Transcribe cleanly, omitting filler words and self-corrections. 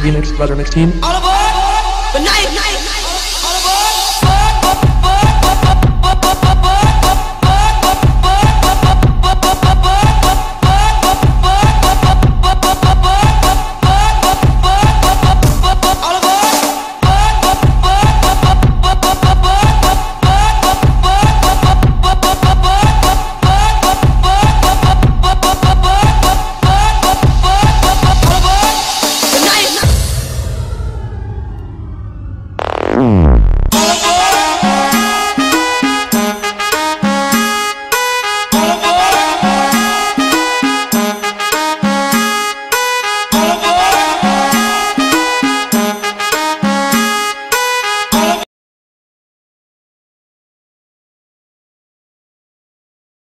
the next team.